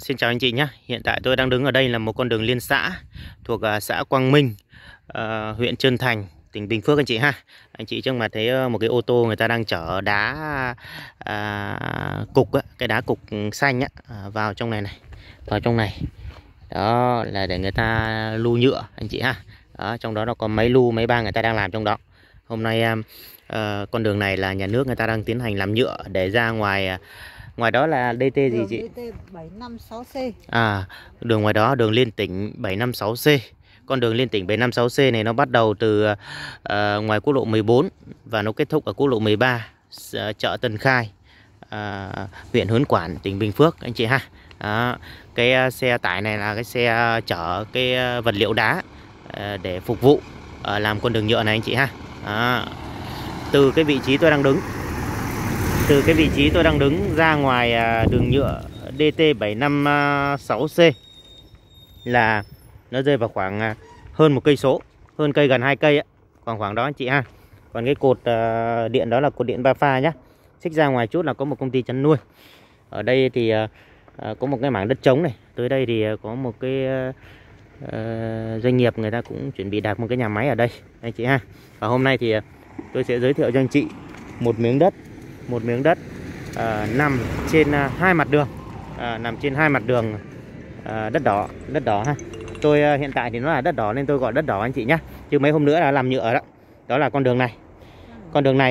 Xin chào anh chị nhé. Hiện tại tôi đang đứng ở đây là một con đường liên xã thuộc xã Quang Minh, huyện Chơn Thành, tỉnh Bình Phước anh chị ha. Anh chị trước mặt thấy một cái ô tô người ta đang chở đá cục, cái đá cục xanh vào trong này vào trong này. Đó là để người ta lu nhựa anh chị ha. Đó, trong đó nó có máy lu, máy ba người ta đang làm trong đó. Hôm nay con đường này là nhà nước người ta đang tiến hành làm nhựa để ra ngoài. Ngoài đó là DT gì chị? DT 756C. À, đường ngoài đó đường liên tỉnh 756C. Con đường liên tỉnh 756C này nó bắt đầu từ ngoài quốc lộ 14 và nó kết thúc ở quốc lộ 13, chợ Tân Khai, huyện Hớn Quản, tỉnh Bình Phước anh chị ha. Đó, cái xe tải này là cái xe chở cái vật liệu đá để phục vụ làm con đường nhựa này anh chị ha. Đó. Từ cái vị trí tôi đang đứng ra ngoài đường nhựa DT 756C là nó rơi vào khoảng hơn một cây số, gần 2 cây ấy. khoảng đó anh chị ha. Còn cái cột điện đó là cột điện 3 pha nhá. Xích ra ngoài chút là có một công ty chăn nuôi. Ở đây thì có một cái mảng đất trống này, tới đây thì có một cái doanh nghiệp người ta cũng chuẩn bị đặt một cái nhà máy ở đây anh chị ha. Và hôm nay thì tôi sẽ giới thiệu cho anh chị một miếng đất nằm trên hai mặt đường, đất đỏ, ha. Tôi hiện tại thì nó là đất đỏ nên tôi gọi đất đỏ anh chị nhé. Chứ mấy hôm nữa là làm nhựa đó. Đó là con đường này,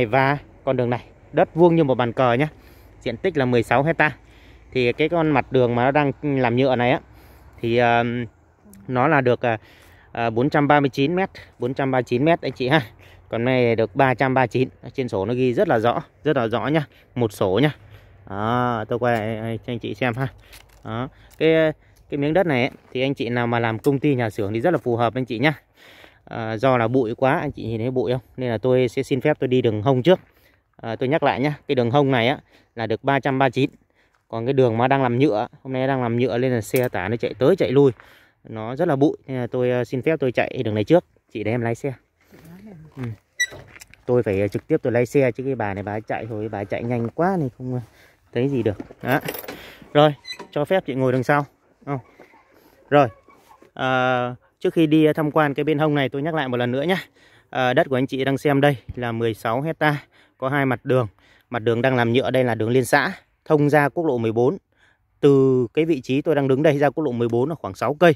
và con đường này, đất vuông như một bàn cờ nhé. Diện tích là 16 hectare. Thì cái con mặt đường mà nó đang làm nhựa này á, thì nó là được 439 mét anh chị ha. Còn này được 339, trên sổ nó ghi rất là rõ nhá, một sổ nhá. Đó, tôi quay lại cho anh chị xem ha. Đó, cái miếng đất này ấy, thì anh chị nào mà làm công ty nhà xưởng thì rất là phù hợp anh chị nhá. Do là bụi quá, anh chị nhìn thấy bụi không? Nên là tôi sẽ xin phép tôi đi đường hông trước. Tôi nhắc lại nhá, cái đường hông này á là được 339. Còn cái đường mà đang làm nhựa, hôm nay đang làm nhựa nên là xe tải nó chạy tới chạy lui, nó rất là bụi nên là tôi xin phép tôi chạy đường này trước. Chị để em lái xe. Ừ. Tôi phải trực tiếp tôi lái xe chứ cái bà này bà chạy thôi, bà chạy nhanh quá nên không thấy gì được. Đó. Rồi, cho phép chị ngồi đằng sau. Không. Rồi, trước khi đi tham quan cái bên hông này tôi nhắc lại một lần nữa nhé. Đất của anh chị đang xem đây là 16 hectare, có 2 mặt đường. Mặt đường đang làm nhựa đây là đường liên xã, thông ra quốc lộ 14. Từ cái vị trí tôi đang đứng đây ra quốc lộ 14 là khoảng 6 cây.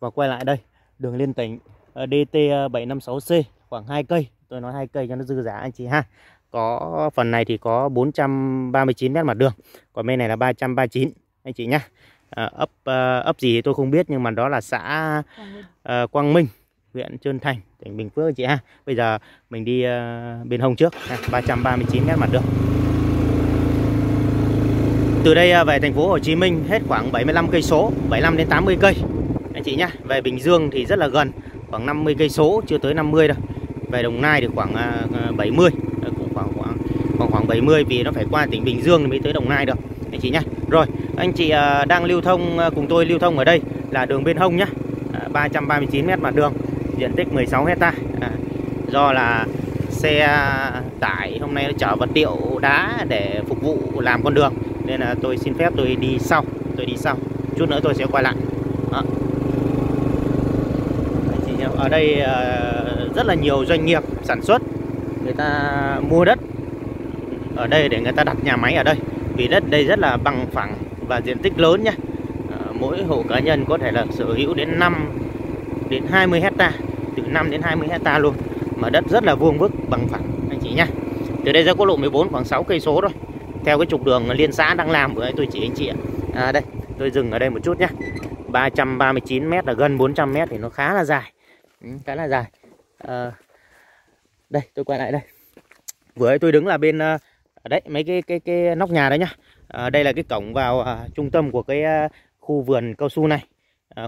Và quay lại đây, đường liên tỉnh DT 756C khoảng 2 cây. Tôi nói 2 cây cho nó dư giá anh chị ha. Có phần này thì có 439 mét mặt đường, còn bên này là 339 anh chị nhá. Ấp gì tôi không biết nhưng mà đó là xã Quang Minh, huyện Chơn Thành, tỉnh Bình Phước anh chị ha. Bây giờ mình đi bên hông trước ha, 339 mét mặt đường. Từ đây về thành phố Hồ Chí Minh hết khoảng 75 cây số, 75 đến 80 cây anh chị nhá. Về Bình Dương thì rất là gần, khoảng 50 cây số, chưa tới 50 đâu. Về Đồng Nai thì khoảng 70, cũng khoảng 70 vì nó phải qua tỉnh Bình Dương mới tới Đồng Nai được anh chị nhá. Rồi, anh chị đang lưu thông cùng tôi ở đây là đường bên hông nhá. 339 mét mặt đường, diện tích 16 hecta. Do là xe tải hôm nay nó chở vật liệu đá để phục vụ làm con đường nên là tôi xin phép tôi đi sau, chút nữa tôi sẽ quay lại. Đó. Ở đây rất là nhiều doanh nghiệp sản xuất, người ta mua đất ở đây để người ta đặt nhà máy ở đây. Vì đất đây rất là bằng phẳng và diện tích lớn nhá. Mỗi hộ cá nhân có thể là sở hữu đến 5 đến 20 hecta, từ 5 đến 20 hecta luôn. Mà đất rất là vuông vức, bằng phẳng anh chị nhá. Từ đây ra quốc lộ 14 khoảng 6 cây số thôi. Theo cái trục đường liên xã đang làm bữa tôi chỉ anh chị ạ. Đây, tôi dừng ở đây một chút nhá. 339 m là gần 400 m thì nó khá là dài. Đây tôi quay lại đây. Vừa ấy tôi đứng là bên đấy mấy cái nóc nhà đấy nhá. Đây là cái cổng vào trung tâm của cái khu vườn cao su này.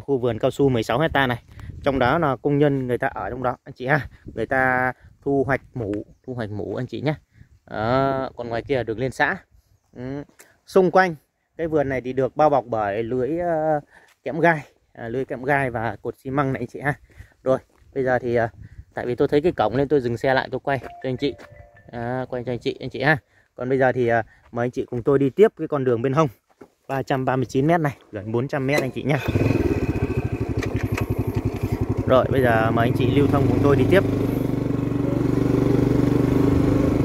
Khu vườn cao su 16 hecta này. Trong đó là công nhân người ta ở trong đó anh chị ha. Người ta thu hoạch mủ, anh chị nhá. Còn ngoài kia là đường liên xã. Xung quanh cái vườn này thì được bao bọc bởi lưới kẽm gai, lưới kẽm gai và cột xi măng này anh chị ha. Rồi, bây giờ thì tại vì tôi thấy cái cổng nên tôi dừng xe lại tôi quay cho anh chị. Quay cho anh chị ha. Còn bây giờ thì mời anh chị cùng tôi đi tiếp cái con đường bên hông. 339m này, gần 400m anh chị nhá. Rồi bây giờ mời anh chị lưu thông cùng tôi đi tiếp.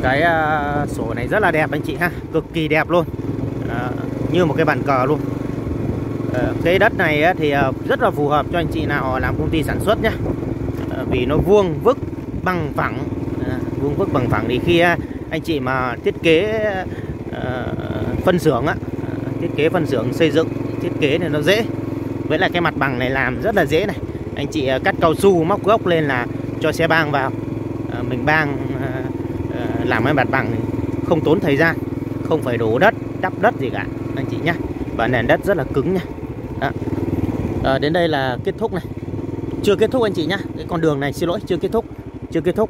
Cái sổ này rất là đẹp anh chị ha, cực kỳ đẹp luôn, như một cái bàn cờ luôn. Cái đất này thì rất là phù hợp cho anh chị nào làm công ty sản xuất nhá, vì nó vuông vức bằng phẳng, vuông vức bằng phẳng. Thì khi anh chị mà thiết kế phân xưởng á, thiết kế phân xưởng xây dựng, thiết kế này nó dễ. Với lại cái mặt bằng này làm rất là dễ này, anh chị cắt cao su móc gốc lên là cho xe bang vào, mình bang làm cái mặt bằng này, không tốn thời gian, không phải đổ đất đắp đất gì cả anh chị nhá. Và nền đất rất là cứng nha. Đến đây là kết thúc này, chưa kết thúc anh chị nhá. Cái con đường này, xin lỗi, chưa kết thúc.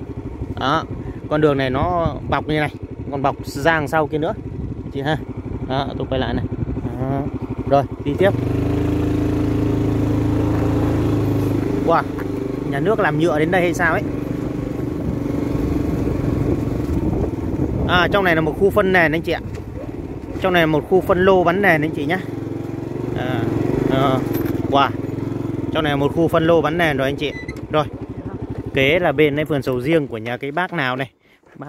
Đó, con đường này nó bọc như này, còn bọc giang sau kia nữa chị ha. Đó, tôi quay lại này. Đó, rồi đi tiếp. Wow, nhà nước làm nhựa đến đây hay sao ấy. Trong này là một khu phân nền anh chị ạ. Trong này là một khu phân lô bán nền anh chị nhé. Wow, trong này là một khu phân lô bán nền rồi anh chị. Rồi, kế là bên đấy vườn sầu riêng của nhà cái bác nào này. Bác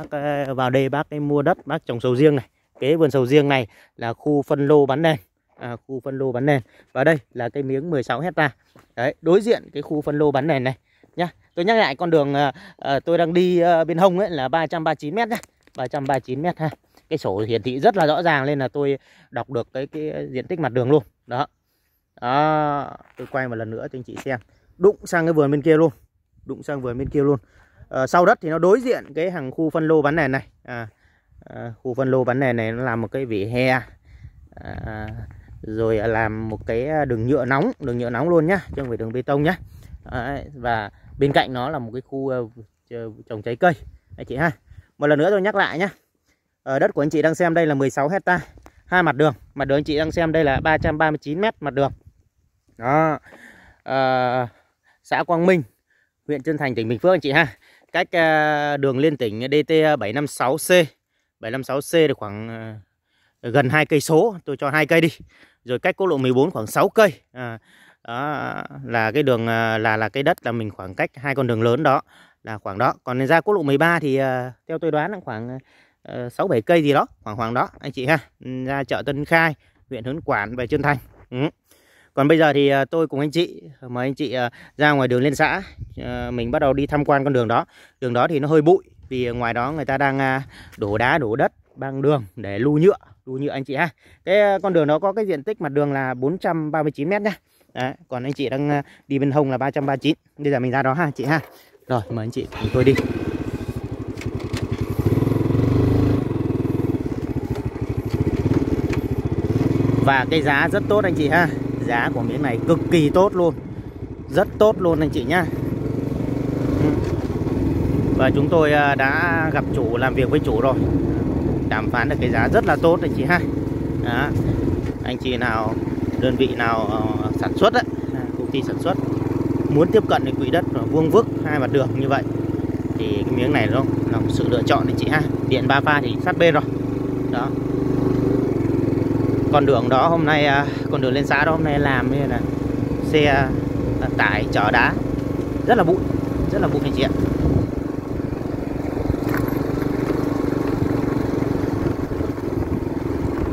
vào đây bác ấy mua đất, bác trồng sầu riêng này. Kế vườn sầu riêng này là khu phân lô bán nền. Khu phân lô bán nền. Và đây là cái miếng 16 hectare. Đấy, đối diện cái khu phân lô bán nền này nhá. Tôi nhắc lại con đường tôi đang đi bên hông ấy là 339m nhá. 339m ha. Cái sổ hiển thị rất là rõ ràng nên là tôi đọc được cái diện tích mặt đường luôn. Đó. Đó, tôi quay một lần nữa cho anh chị xem. Đụng sang cái vườn bên kia luôn. Đụng sang vườn bên kia luôn. Sau đất thì nó đối diện cái hàng khu phân lô bán nền này. Khu phân lô bán nền này nó làm một cái vỉa hè. Rồi làm một cái đường nhựa nóng luôn nhá, chứ không phải đường bê tông nhá. Đấy, và bên cạnh nó là một cái khu trồng trái cây anh chị ha. Một lần nữa tôi nhắc lại nhá. Ở đất của anh chị đang xem đây là 16 hectare, hai mặt đường. Mặt đường anh chị đang xem đây là 339m mặt đường. Đó. Xã Quang Minh, huyện Chơn Thành, tỉnh Bình Phước anh chị ha. Cách đường liên tỉnh DT 756C. 756C thì khoảng gần 2 cây số, tôi cho 2 cây đi. Rồi cách quốc lộ 14 khoảng 6 cây. Đó là cái đường là cái đất là mình khoảng cách hai con đường lớn đó là khoảng đó. Còn ra quốc lộ 13 thì theo tôi đoán là khoảng 6-7 cây gì đó, khoảng đó anh chị ha. Ra chợ Tân Khai, huyện Hớn Quản về Chơn Thành. Còn bây giờ thì tôi cùng anh chị mời anh chị ra ngoài đường lên xã, mình bắt đầu đi tham quan con đường đó. Đường đó thì nó hơi bụi vì ngoài đó người ta đang đổ đá đổ đất bằng đường để lu nhựa anh chị ha. Cái con đường đó có cái diện tích mặt đường là 439m nhá. Đấy, còn anh chị đang đi bên hông là 339. Bây giờ mình ra đó ha chị ha. Rồi mời anh chị cùng tôi đi. Và cái giá rất tốt anh chị ha. Giá của miếng này cực kỳ tốt luôn. Rất tốt luôn anh chị nhá. Và chúng tôi đã gặp chủ, làm việc với chủ rồi, đàm phán được cái giá rất là tốt anh chị ha. Đó. Anh chị nào, đơn vị nào sản xuất ấy, công ty sản xuất muốn tiếp cận cái quỹ đất vuông vức hai mặt đường như vậy thì cái miếng này nó là một sự lựa chọn anh chị ha. Điện 3 pha thì sát bên rồi. Đó. Con đường đó hôm nay, con đường lên xã đó hôm nay làm như là xe tải chở đá, rất là bụi anh chị ạ.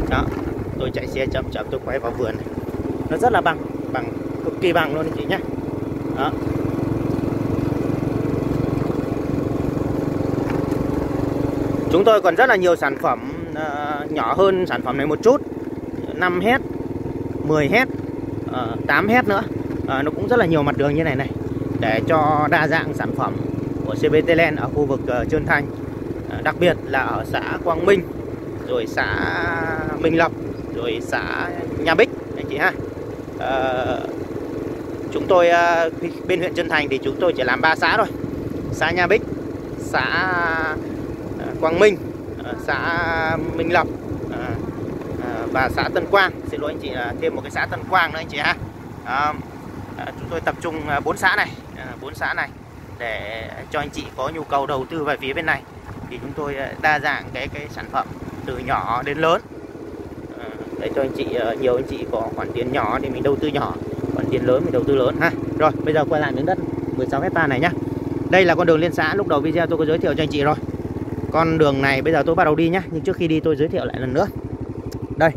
Đó, tôi chạy xe chậm chậm tôi quay vào vườn này. Nó rất là bằng cực kỳ bằng luôn anh chị nhé. Đó. Chúng tôi còn rất là nhiều sản phẩm nhỏ hơn sản phẩm này một chút, 5 hectare, 10 hectare, 8 hectare nữa. Nó cũng rất là nhiều mặt đường như này này, để cho đa dạng sản phẩm của CVT Land ở khu vực Chơn Thành, đặc biệt là ở xã Quang Minh, rồi xã Minh Lập, rồi xã Nha Bích anh chị ha. Chúng tôi bên huyện Chơn Thành thì chúng tôi chỉ làm 3 xã thôi. Xã Nha Bích, xã Quang Minh, xã Minh Lập và xã Tân Quang. Xin lỗi anh chị là thêm một cái xã Tân Quang nữa anh chị ha. Chúng tôi tập trung 4 xã này, 4 xã này để cho anh chị có nhu cầu đầu tư về phía bên này thì chúng tôi đa dạng cái sản phẩm từ nhỏ đến lớn, để cho anh chị, nhiều anh chị có khoản tiền nhỏ thì mình đầu tư nhỏ, khoản tiền lớn mình đầu tư lớn ha. Rồi bây giờ quay lại miếng đất 16 hectare này nhá. Đây là con đường liên xã lúc đầu video tôi có giới thiệu cho anh chị rồi. Con đường này bây giờ tôi bắt đầu đi nhá, nhưng trước khi đi tôi giới thiệu lại lần nữa. Đây,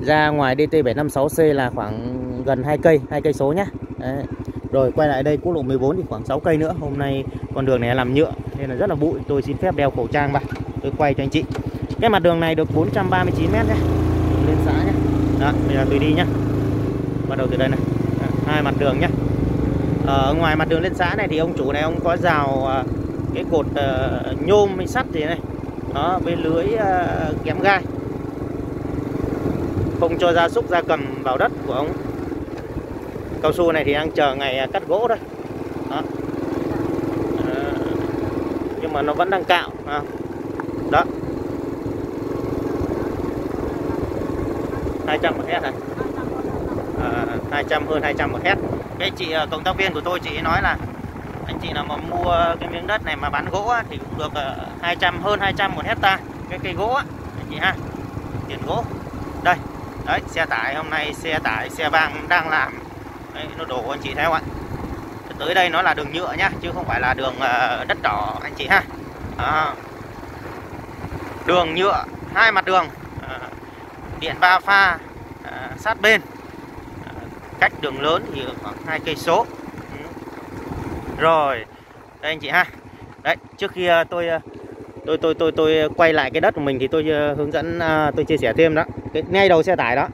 ra ngoài DT 756C là khoảng gần 2 cây số nhá. Đấy. Rồi quay lại đây quốc lộ 14 thì khoảng 6 cây nữa. Hôm nay con đường này làm nhựa nên là rất là bụi. Tôi xin phép đeo khẩu trang vào, tôi quay cho anh chị. Cái mặt đường này được 439 m nhá. Lên xã nhá. Đó, bây giờ tôi đi nhá. Bắt đầu từ đây này. Đó, hai mặt đường nhá. Ở ngoài mặt đường lên xã này thì ông chủ này ông có rào cái cột nhôm hay sắt gì này. Đó, với lưới kém gai. Không cho gia súc gia cầm vào đất của ông. Cao su này thì đang chờ ngày cắt gỗ đây. Đó. Nhưng mà nó vẫn đang cạo. Đó. 200 một hectare này. 200 hơn 200 một hectare. Cái chị cộng tác viên của tôi chị nói là anh chị nào mà mua cái miếng đất này mà bán gỗ thì cũng được 200 hơn 200 một hectare cái cây gỗ anh chị ha, tiền gỗ. Đây, đấy xe tải hôm nay xe vàng đang làm. Đấy, nó đổ anh chị thấy không ạ? Tới đây nó là đường nhựa nhá, chứ không phải là đường đất đỏ anh chị ha. À, đường nhựa, hai mặt đường, điện ba pha sát bên, cách đường lớn thì khoảng 2 cây số. Rồi, đây anh chị ha. Đấy, trước khi tôi quay lại cái đất của mình thì tôi hướng dẫn, tôi chia sẻ thêm đó. Cái ngay đầu xe tải đó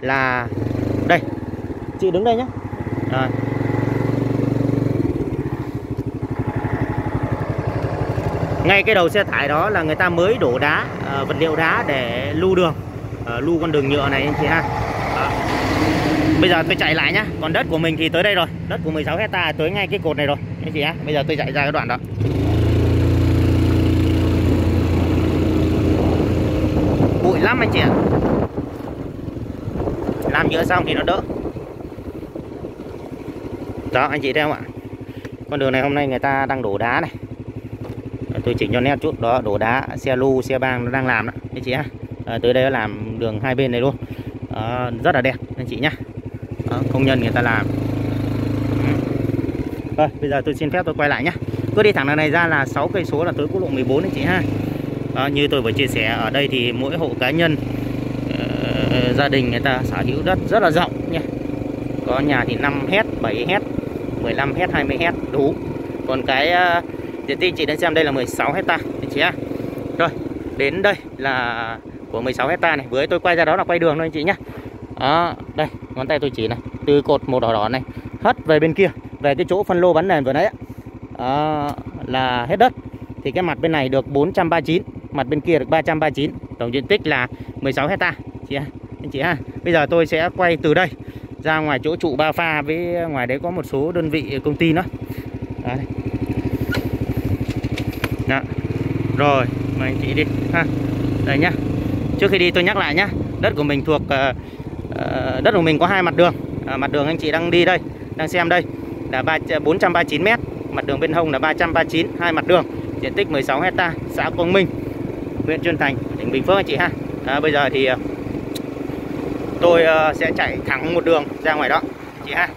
là đây. Chị đứng đây nhé. Rồi. Ngay cái đầu xe tải đó là người ta mới đổ đá, vật liệu đá để lưu đường, lưu con đường nhựa này anh chị ha. Đó. Bây giờ tôi chạy lại nhá. Còn đất của mình thì tới đây rồi. Đất của 16 hectare tới ngay cái cột này rồi anh chị ha. Bây giờ tôi chạy ra cái đoạn đó. Bụi lắm anh chị ạ. Làm nhựa xong thì nó đỡ. Đó anh chị thấy không ạ? Con đường này hôm nay người ta đang đổ đá này. Tôi chỉnh cho nét chút. Đó, đổ đá, xe lu, xe bang nó đang làm đó anh chị ha. Tới đây nó làm đường hai bên này luôn. Rất là đẹp anh chị nhá. Công nhân người ta làm. Rồi, bây giờ tôi xin phép tôi quay lại nhá. Cứ đi thẳng đường này ra là 6 cây số là tới quốc lộ 14 anh chị ha. Như tôi vừa chia sẻ ở đây thì mỗi hộ cá nhân, gia đình người ta sở hữu đất rất là rộng nha. Có nhà thì 5 hectare, 7 hectare, 15 hectare, 20 hectare đủ. Còn cái diện tích chị đang xem đây là 16 hectare anh chị ha. Rồi, đến đây là của 16 hectare này. Với tôi quay ra đó là quay đường thôi anh chị nhá. Đó, đây, ngón tay tôi chỉ này, từ cột màu đỏ đỏ này hất về bên kia, về cái chỗ phân lô bán nền vừa nãy á, là hết đất. Thì cái mặt bên này được 439, mặt bên kia được 339, tổng diện tích là 16 hectare chị ha. Anh chị ha. Bây giờ tôi sẽ quay từ đây ra ngoài chỗ trụ ba pha, với ngoài đấy có một số đơn vị công ty nữa. Đấy. Đó. Rồi, mời anh chị đi ha. Đây nhá. Trước khi đi tôi nhắc lại nhá, đất của mình thuộc đất của mình có hai mặt đường. Mặt đường anh chị đang đi đây, đang xem đây là 439 m, mặt đường bên hông là 339, hai mặt đường, diện tích 16 hecta, xã Quang Minh, huyện Chơn Thành, tỉnh Bình Phước anh chị ha. À, bây giờ thì tôi sẽ chạy thẳng một đường ra ngoài đó chị ha.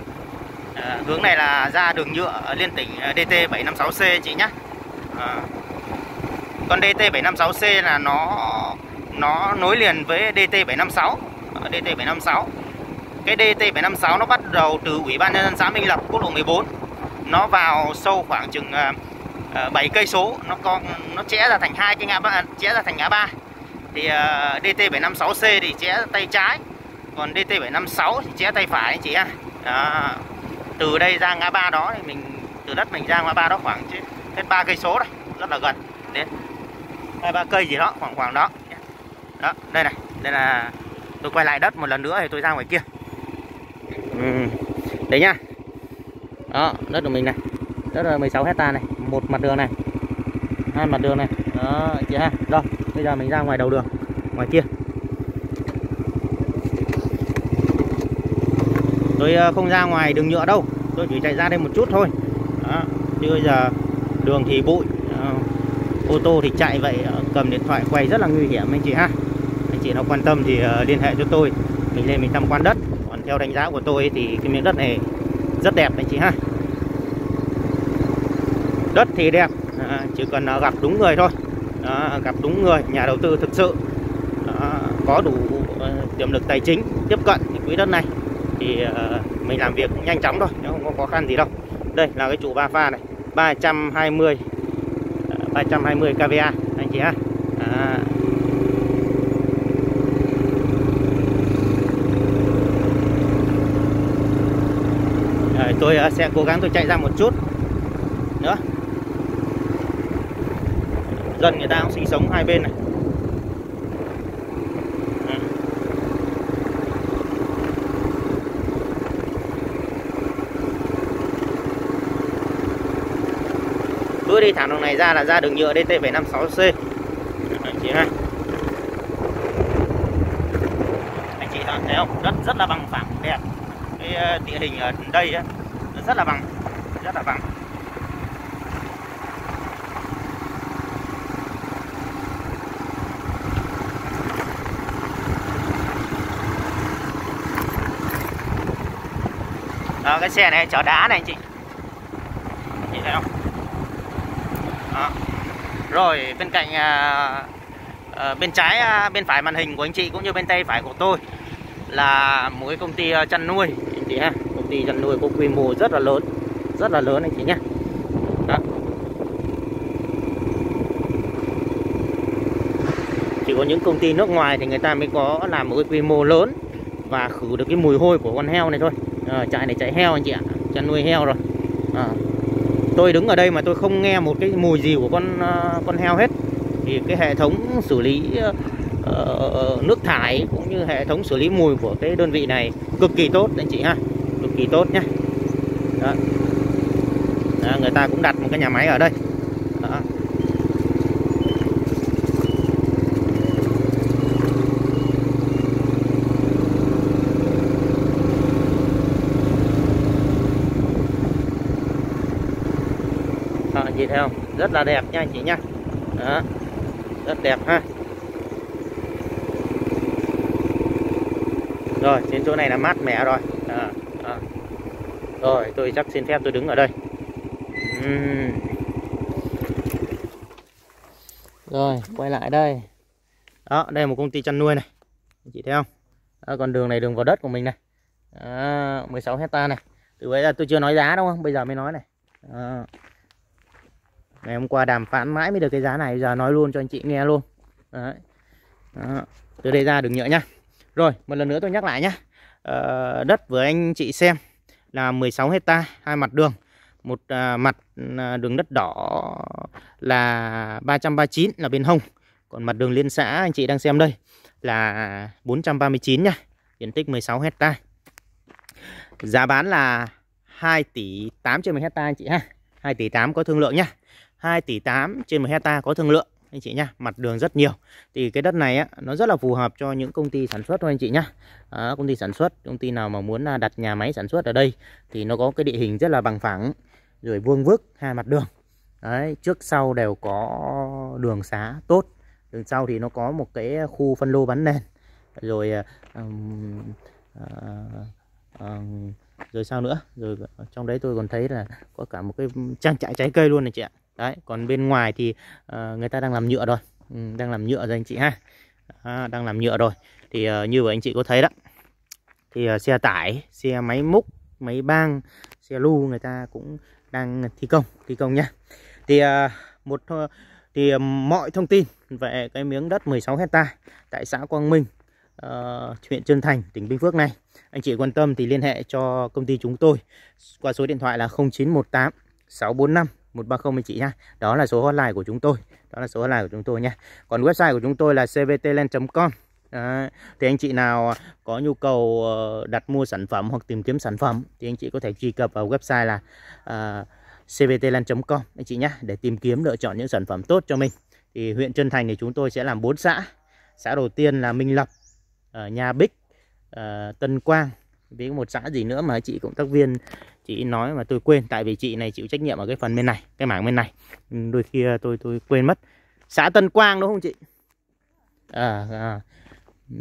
Hướng này là ra đường nhựa liên tỉnh DT 756C chị nhá. Con DT 756C là nó nối liền với DT 756. Cái DT 756 nó bắt đầu từ Ủy ban Nhân dân xã Minh Lập, quốc lộ 14. Nó vào sâu khoảng chừng 7 cây số, nó chẽ ra thành hai cái ngã ba, chẽ ra thành ngã ba. Thì DT 756C thì chẽ tay trái, còn DT 756 thì chẽ tay phải anh chị ạ. À, từ đây ra ngã ba đó thì mình từ đất mình ra ngã ba đó khoảng hết 3 cây số đây, rất là gần, đến 2-3 cây gì đó, khoảng đó. Đó, đây này, đây là tôi quay lại đất một lần nữa thì tôi ra ngoài kia. Đấy nhá. Đó, đất của mình này. Đất là 16 hectare này, một mặt đường này, hai mặt đường này. Đó, chị ha. Rồi, bây giờ mình ra ngoài đầu đường, ngoài kia. Tôi không ra ngoài đường nhựa đâu, tôi chỉ chạy ra đây một chút thôi. Đó, chứ bây giờ đường thì bụi, ô tô thì chạy vậy, cầm điện thoại quay rất là nguy hiểm anh chị ha. Anh chị nào quan tâm thì liên hệ cho tôi. mình lên mình tham quan đất. Còn theo đánh giá của tôi thì cái miếng đất này rất đẹp đấy chị ha. Đất thì đẹp, chỉ cần gặp đúng người thôi. Gặp đúng người, nhà đầu tư thực sự có đủ tiềm lực tài chính tiếp cận cái quỹ đất này thì mình làm việc nhanh chóng thôi, nó không có khó khăn gì đâu. Đây là cái trụ 3 pha này, 320 kVA anh chị ha. Tôi sẽ cố gắng tôi chạy ra một chút nữa. Dân người ta cũng sinh sống hai bên này. Cứ đi thẳng đường này ra là ra đường nhựa DT 756C. Anh chị ha. Anh chị thấy không? Đất rất là bằng phẳng, đẹp. Cái địa hình ở đây ấy, rất là bằng, rất là bằng. Đó, cái xe này chở đá này anh chị. Anh chị thấy không? Đó. Rồi bên cạnh bên trái bên phải màn hình của anh chị cũng như bên tay phải của tôi là một cái công ty chăn nuôi anh chị ha. Công ty chăn nuôi có quy mô rất là lớn anh chị nhé. Đó. Chỉ có những công ty nước ngoài thì người ta mới có làm một cái quy mô lớn và khử được cái mùi hôi của con heo này thôi. Trại này chạy heo anh chị ạ, chăn nuôi heo rồi. Tôi đứng ở đây mà tôi không nghe một cái mùi gì của con heo hết. Thì cái hệ thống xử lý nước thải cũng như hệ thống xử lý mùi của cái đơn vị này cực kỳ tốt anh chị ha, cực kỳ tốt nhé. Đó. Đó, người ta cũng đặt một cái nhà máy ở đây. Đó. Đó, anh chị thấy không? Rất là đẹp nha anh chị nhá. Đó. Rất đẹp ha. Rồi, trên chỗ này là mát mẻ rồi. Rồi, tôi chắc xin phép tôi đứng ở đây. Rồi, quay lại đây. Đó, đây là một công ty chăn nuôi này. Anh chị thấy không? Đó, còn đường này đường vào đất của mình này. Đó, 16 hectare này. Từ bây giờ tôi chưa nói giá đúng không? Bây giờ mới nói này. Đó. Ngày hôm qua đàm phán mãi mới được cái giá này. Bây giờ nói luôn cho anh chị nghe luôn. Đấy. Đó. Từ đây ra đường nhựa nhá. Rồi, một lần nữa tôi nhắc lại nhé. Đất vừa anh chị xem là 16 hectare, hai mặt đường. Một mặt đường đất đỏ là 339 là bên hông. Còn mặt đường liên xã anh chị đang xem đây là 439 nhá. Diện tích 16 hectare. Giá bán là 2 tỷ 8 trên 1 hectare anh chị ha. 2 tỷ 8 có thương lượng nhá. 2 tỷ 8 trên 1 hectare có thương lượng. Anh chị nhá, mặt đường rất nhiều. Thì cái đất này á, nó rất là phù hợp cho những công ty sản xuất thôi anh chị nhá. Công ty sản xuất, công ty nào mà muốn đặt nhà máy sản xuất ở đây thì nó có cái địa hình rất là bằng phẳng, rồi vuông vức hai mặt đường. Đấy, trước sau đều có đường xá tốt. Đường sau thì nó có một cái khu phân lô bán nền. Rồi rồi sao nữa? Rồi trong đấy tôi còn thấy là có cả một cái trang trại trái cây luôn này chị ạ. Đấy, còn bên ngoài thì người ta đang làm nhựa rồi, đang làm nhựa rồi anh chị ha. Đang làm nhựa rồi. Thì như vậy anh chị có thấy đó. Thì xe tải, xe máy múc, máy bang, xe lu người ta cũng đang thi công nhá. Thì mọi thông tin về cái miếng đất 16 hectare tại xã Quang Minh, huyện Chơn Thành, tỉnh Bình Phước này, anh chị quan tâm thì liên hệ cho công ty chúng tôi qua số điện thoại là 0918 645 130 anh chị nhá. Đó là số hotline của chúng tôi. Đó là số hotline của chúng tôi nhá. Còn website của chúng tôi là cvtland.com. Thì anh chị nào có nhu cầu đặt mua sản phẩm hoặc tìm kiếm sản phẩm thì anh chị có thể truy cập vào website là cvtland.com anh chị nhá, để tìm kiếm lựa chọn những sản phẩm tốt cho mình. Thì huyện Chơn Thành thì chúng tôi sẽ làm 4 xã. Xã đầu tiên là Minh Lập, Nha Bích, Tân Quang, với một xã gì nữa mà chị cộng tác viên chị nói mà tôi quên, tại vì chị này chịu trách nhiệm ở cái phần bên này, cái mảng bên này, đôi khi tôi quên mất. Xã Tân Quang đúng không chị?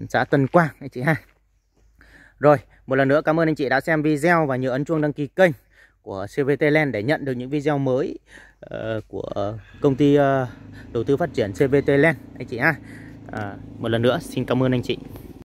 Xã Tân Quang anh chị ha. Rồi, một lần nữa cảm ơn anh chị đã xem video và nhớ ấn chuông đăng ký kênh của CVT Land để nhận được những video mới của công ty đầu tư phát triển CVT Land anh chị ha. Một lần nữa xin cảm ơn anh chị.